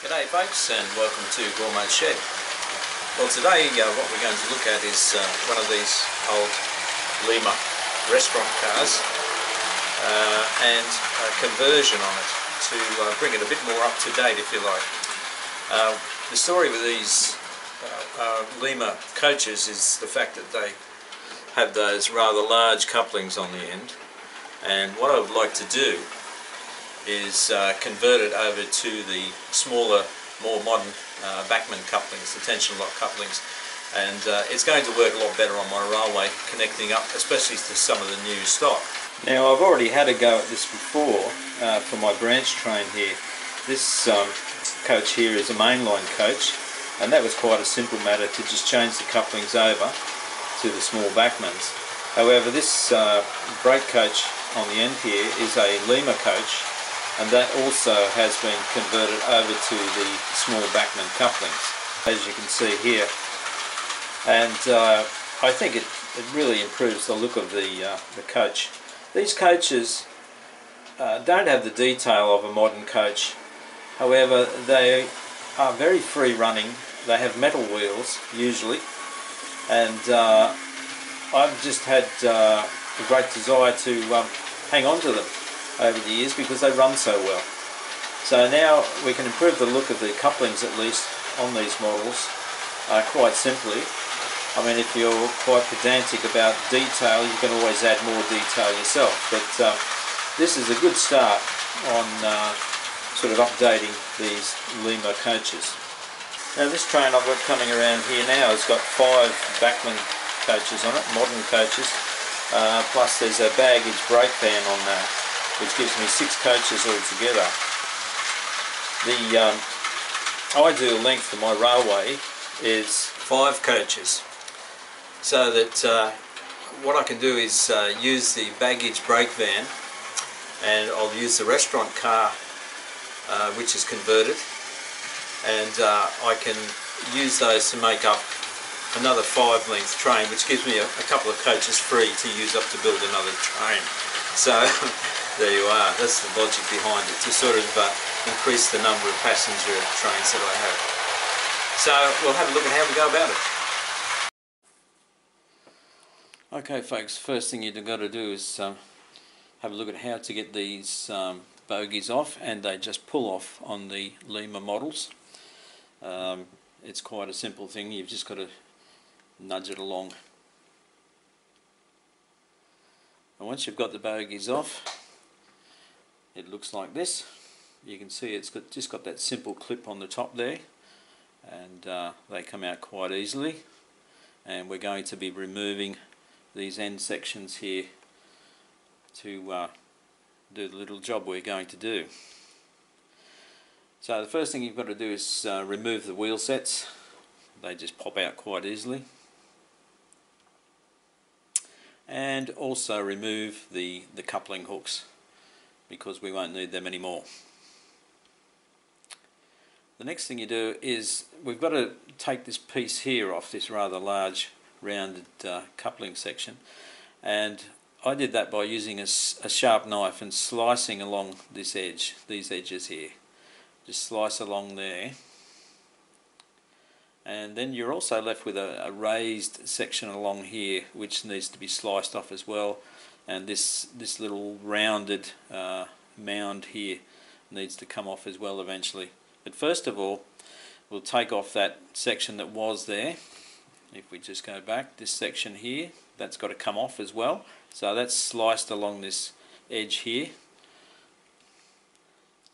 G'day folks, and welcome to Gourmet Shed. Well, today what we're going to look at is one of these old Lima restaurant cars and a conversion on it to bring it a bit more up to date, if you like. The story with these Lima coaches is the fact that they have those rather large couplings on the end, and what I would like to do is converted over to the smaller, more modern Bachmann couplings, the tension lock couplings, and it's going to work a lot better on my railway connecting up, especially to some of the new stock. Now, I've already had a go at this before for my branch train here. This coach here is a mainline coach, and that was quite a simple matter to just change the couplings over to the small Bachmanns. However, this brake coach on the end here is a Lima coach, and that also has been converted over to the small Bachmann couplings, as you can see here. And I think it really improves the look of the coach. These coaches don't have the detail of a modern coach. However, they are very free running. They have metal wheels usually, and I've just had a great desire to hang on to them over the years because they run so well. So now we can improve the look of the couplings, at least on these models, quite simply. I mean, if you're quite pedantic about detail, you can always add more detail yourself, but this is a good start on sort of updating these Lima coaches. Now, this train I've got coming around here now has got 5 Bachmann coaches on it, modern coaches, plus there's a baggage brake van on that, which gives me 6 coaches altogether. The ideal length for my railway is 5 coaches, so that what I can do is use the baggage brake van, and I'll use the restaurant car which is converted, and I can use those to make up another 5 length train, which gives me a couple of coaches free to use up to build another train. So there you are, that's the logic behind it, to sort of increase the number of passenger trains that I have. So we'll have a look at how we go about it. Okay folks, first thing you've got to do is have a look at how to get these bogies off, and they just pull off on the Lima models. It's quite a simple thing, you've just got to nudge it along. And once you've got the bogies off, it looks like this. You can see it's got, just got that simple clip on the top there, and they come out quite easily. And we're going to be removing these end sections here to do the little job we're going to do. So the first thing you've got to do is remove the wheel sets. They just pop out quite easily. And also remove the coupling hooks, because we won't need them anymore. The next thing you do is we've got to take this piece here off, this rather large rounded coupling section, and I did that by using a sharp knife and slicing along this edge, these edges here. Just slice along there, and then you're also left with a raised section along here which needs to be sliced off as well, and this little rounded mound here needs to come off as well eventually. But first of all, we'll take off that section that was there. If we just go back, this section here, that's got to come off as well, so that's sliced along this edge here.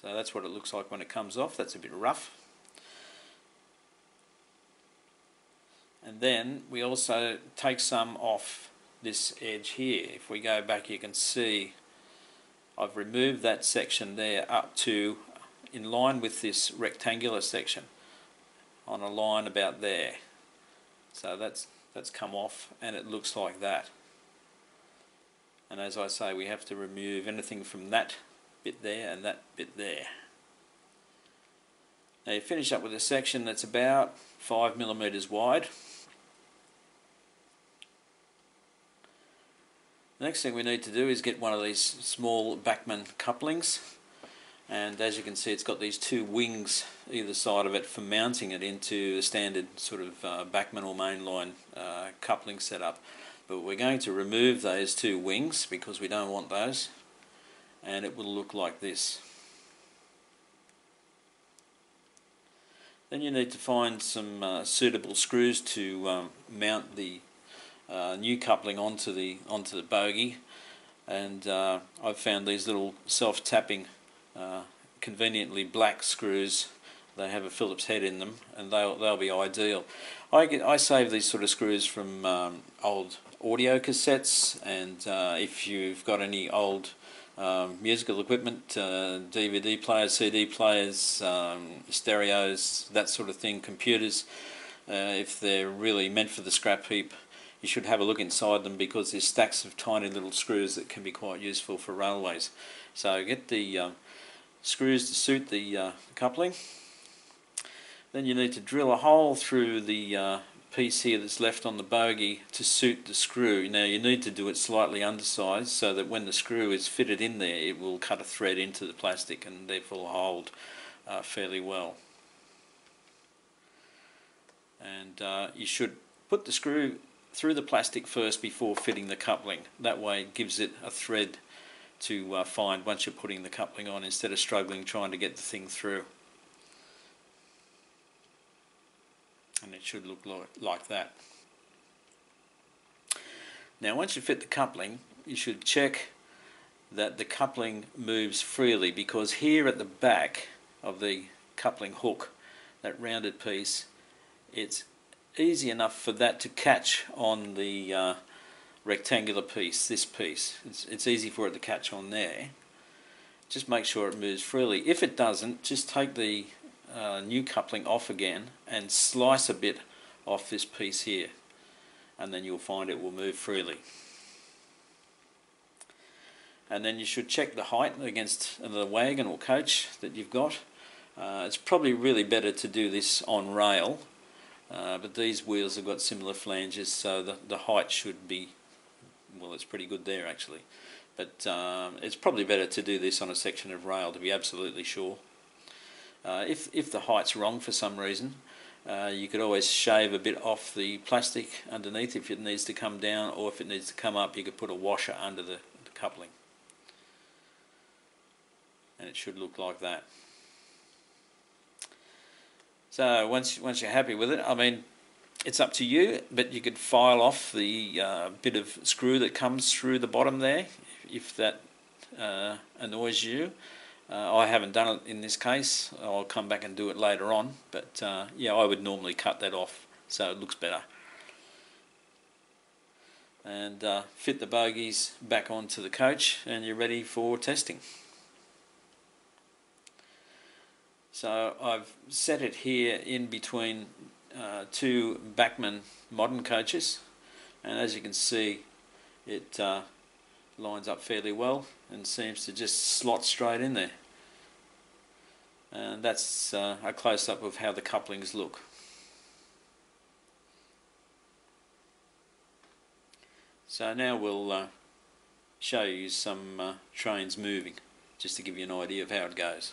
So that's what it looks like when it comes off. That's a bit rough. And then we also take some off this edge here. If we go back, you can see I've removed that section there up to in line with this rectangular section on a line about there. So that's come off, and it looks like that. And as I say, we have to remove anything from that bit there and that bit there. Now you finish up with a section that's about 5 millimeters wide. The next thing we need to do is get one of these small Bachmann couplings, and as you can see, it's got these two wings either side of it for mounting it into the standard sort of Bachmann or mainline coupling setup. But we're going to remove those two wings because we don't want those, and it will look like this. Then you need to find some suitable screws to mount the new coupling onto the bogie, and I've found these little self-tapping conveniently black screws. They have a Phillips head in them, and they'll be ideal. I save these sort of screws from old audio cassettes, and if you've got any old musical equipment, DVD players, CD players, stereos, that sort of thing, computers, if they're really meant for the scrap heap, you should have a look inside them, because there's stacks of tiny little screws that can be quite useful for railways. So get the screws to suit the coupling. Then you need to drill a hole through the piece here that's left on the bogie to suit the screw. Now you need to do it slightly undersized so that when the screw is fitted in there, it will cut a thread into the plastic and therefore hold fairly well. And you should put the screw through the plastic first before fitting the coupling. That way it gives it a thread to find once you're putting the coupling on, instead of struggling trying to get the thing through. And it should look like that. Now once you fit the coupling, you should check that the coupling moves freely, because here at the back of the coupling hook, that rounded piece, it's easy enough for that to catch on the rectangular piece, this piece. It's easy for it to catch on there. Just make sure it moves freely. If it doesn't, just take the new coupling off again and slice a bit off this piece here, and then you'll find it will move freely. And then you should check the height against the wagon or coach that you've got. It's probably really better to do this on rail, but these wheels have got similar flanges, so the height should be, well, it's pretty good there actually, but it's probably better to do this on a section of rail to be absolutely sure. If the height's wrong for some reason, you could always shave a bit off the plastic underneath if it needs to come down, or if it needs to come up, you could put a washer under the coupling. And it should look like that. So once you're happy with it, I mean, it's up to you, but you could file off the bit of screw that comes through the bottom there, if that annoys you. I haven't done it in this case. I'll come back and do it later on, but yeah, I would normally cut that off so it looks better. And fit the bogies back onto the coach, and you're ready for testing. So I've set it here in between two Bachmann modern coaches, and as you can see, it lines up fairly well and seems to just slot straight in there. And that's a close-up of how the couplings look. So now we'll show you some trains moving, just to give you an idea of how it goes.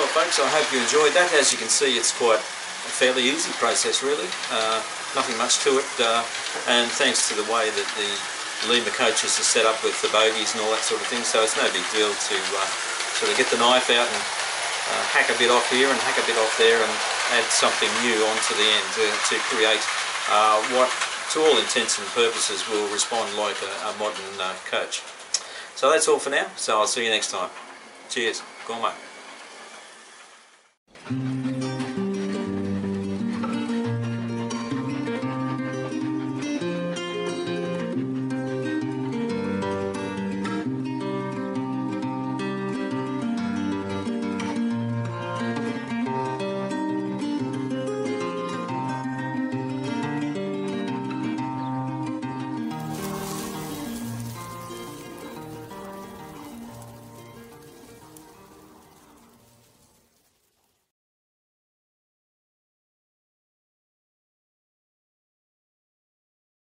Well folks, I hope you enjoyed that. As you can see, it's quite a fairly easy process really, nothing much to it, and thanks to the way that the Lima coaches are set up with the bogies and all that sort of thing, so it's no big deal to sort of get the knife out and hack a bit off here and hack a bit off there and add something new onto the end to create what to all intents and purposes will respond like a modern coach. So that's all for now, so I'll see you next time. Cheers. Gormo.